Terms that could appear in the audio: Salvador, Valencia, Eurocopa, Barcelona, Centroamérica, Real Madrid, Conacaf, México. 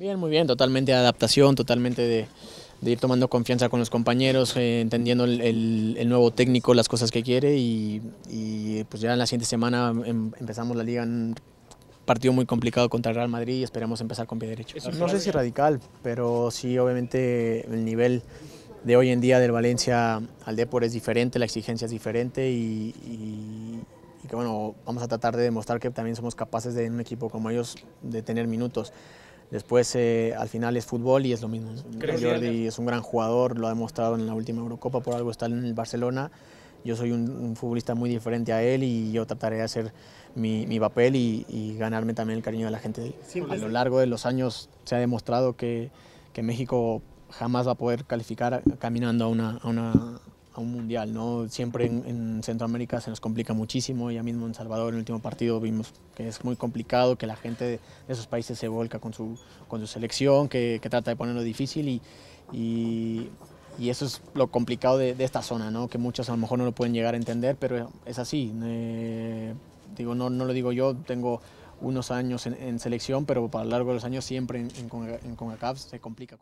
Bien, muy bien, totalmente de adaptación, totalmente de ir tomando confianza con los compañeros, entendiendo el nuevo técnico, las cosas que quiere y pues ya en la siguiente semana empezamos la liga en partido muy complicado contra el Real Madrid y esperamos empezar con pie derecho. No sé si radical, pero sí obviamente el nivel de hoy en día del Valencia al Depor es diferente, la exigencia es diferente y que bueno, vamos a tratar de demostrar que también somos capaces de en un equipo como ellos de tener minutos. Después, al final es fútbol y es lo mismo. Jordi es un gran jugador, lo ha demostrado en la última Eurocopa, por algo está en el Barcelona. Yo soy un futbolista muy diferente a él y yo trataré de hacer mi papel y ganarme también el cariño de la gente. A lo largo de los años se ha demostrado que México jamás va a poder calificar caminando a un mundial, ¿no? Siempre en Centroamérica se nos complica muchísimo, ya mismo en Salvador en el último partido vimos que es muy complicado, que la gente de esos países se volca con su selección, que trata de ponerlo difícil y eso es lo complicado de esta zona, ¿no? Que muchos a lo mejor no lo pueden llegar a entender, pero es así. Digo, no lo digo yo, tengo unos años en selección, pero a lo largo de los años siempre en Conacaf se complica.